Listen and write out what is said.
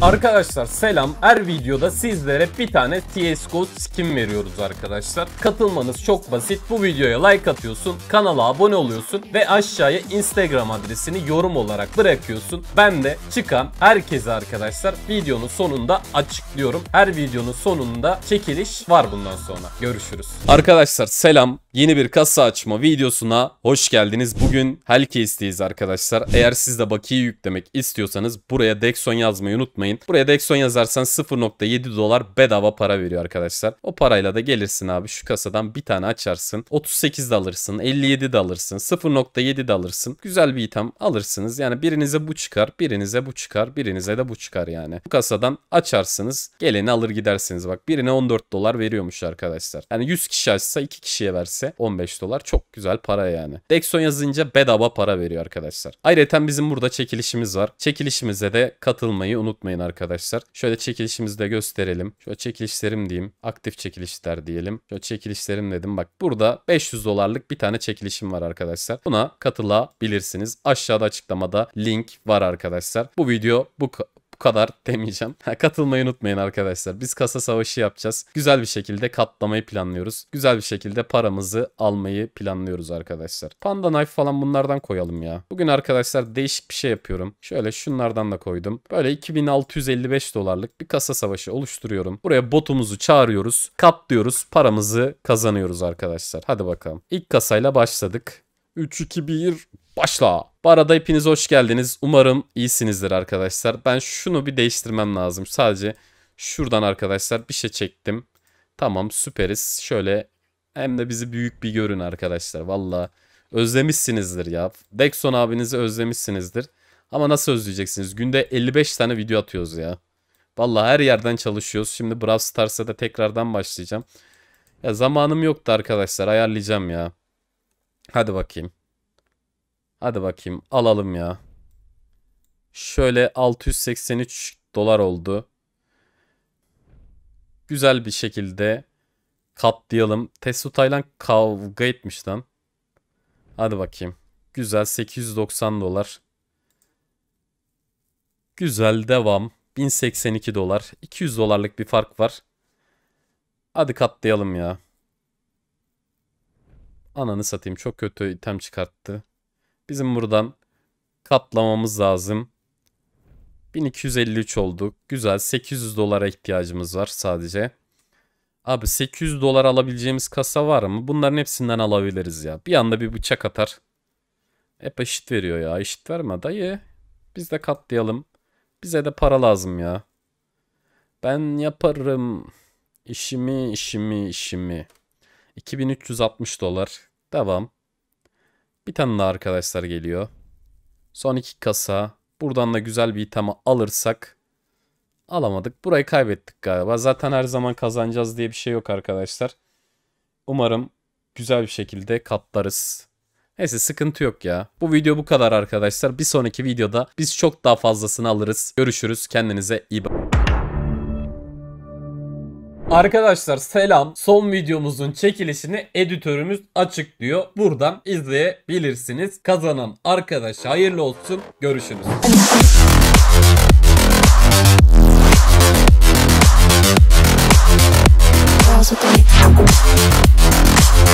Arkadaşlar selam. Her videoda sizlere bir tane CS:GO skin veriyoruz arkadaşlar. Katılmanız çok basit. Bu videoya like atıyorsun, kanala abone oluyorsun ve aşağıya Instagram adresini yorum olarak bırakıyorsun. Ben de çıkan herkese arkadaşlar videonun sonunda açıklıyorum. Her videonun sonunda çekiliş var bundan sonra. Görüşürüz. Arkadaşlar selam. Yeni bir kasa açma videosuna hoş geldiniz. Bugün Hellcase'deyiz arkadaşlar. Eğer siz de bakiye yüklemek istiyorsanız buraya Dexon yazmayı unutmayın. Buraya Dexon yazarsan 0.7 dolar bedava para veriyor arkadaşlar. O parayla da gelirsin abi, şu kasadan bir tane açarsın. 38 de alırsın, 57 de alırsın, 0.7 de alırsın. Güzel bir item alırsınız. Yani birinize bu çıkar, birinize bu çıkar, birinize de bu çıkar yani. Bu kasadan açarsınız, geleni alır gidersiniz. Bak birine 14 dolar veriyormuş arkadaşlar. Yani 100 kişi açsa 2 kişiye versin. 15 dolar çok güzel para yani. Dexon yazınca bedava para veriyor arkadaşlar. Ayrıca bizim burada çekilişimiz var. Çekilişimize de katılmayı unutmayın arkadaşlar. Şöyle çekilişimizi de gösterelim. Şöyle çekilişlerim diyeyim. Aktif çekilişler diyelim. Şöyle çekilişlerim dedim. Bak burada 500 dolarlık bir tane çekilişim var arkadaşlar. Buna katılabilirsiniz. Aşağıda açıklamada link var arkadaşlar. Bu video bu kadar demeyeceğim. Katılmayı unutmayın arkadaşlar. Biz kasa savaşı yapacağız. Güzel bir şekilde katlamayı planlıyoruz. Güzel bir şekilde paramızı almayı planlıyoruz arkadaşlar. Panda knife falan bunlardan koyalım ya. Bugün arkadaşlar değişik bir şey yapıyorum. Şöyle şunlardan da koydum. Böyle 2655 dolarlık bir kasa savaşı oluşturuyorum. Buraya botumuzu çağırıyoruz. Katlıyoruz. Paramızı kazanıyoruz arkadaşlar. Hadi bakalım. İlk kasayla başladık. 3-2-1 başla. Bu arada hepiniz hoş geldiniz. Umarım iyisinizdir arkadaşlar. Ben şunu bir değiştirmem lazım. Sadece şuradan arkadaşlar bir şey çektim. Tamam, süperiz. Şöyle hem de bizi büyük bir görün arkadaşlar. Valla özlemişsinizdir ya. Dexon abinizi özlemişsinizdir. Ama nasıl özleyeceksiniz? Günde 55 tane video atıyoruz ya. Valla her yerden çalışıyoruz. Şimdi Brawl Stars'a da tekrardan başlayacağım. Ya zamanım yoktu arkadaşlar. Ayarlayacağım ya. Hadi bakayım. Hadi bakayım alalım ya. Şöyle 683 dolar oldu. Güzel bir şekilde katlayalım. Tesutay'la kavga etmiş lan. Hadi bakayım. Güzel 890 dolar. Güzel devam. 1082 dolar. 200 dolarlık bir fark var. Hadi katlayalım ya. Ananı satayım, çok kötü item çıkarttı. Bizim buradan katlamamız lazım. 1253 olduk. Güzel. 800 dolara ihtiyacımız var sadece. Abi 800 dolar alabileceğimiz kasa var mı? Bunların hepsinden alabiliriz ya. Bir anda bir bıçak atar. Hep eşit veriyor ya. Eşit verme dayı. Biz de katlayalım. Bize de para lazım ya. Ben yaparım. İşimi. 2360 dolar. Devam. Bir tane daha arkadaşlar geliyor. Son iki kasa. Buradan da güzel bir item alırsak. Alamadık. Burayı kaybettik galiba. Zaten her zaman kazanacağız diye bir şey yok arkadaşlar. Umarım güzel bir şekilde katlarız. Neyse sıkıntı yok ya. Bu video bu kadar arkadaşlar. Bir sonraki videoda biz çok daha fazlasını alırız. Görüşürüz. Kendinize iyi bakın. Arkadaşlar selam. Son videomuzun çekilişini editörümüz açıklıyor. Buradan izleyebilirsiniz. Kazanan arkadaş hayırlı olsun. Görüşürüz.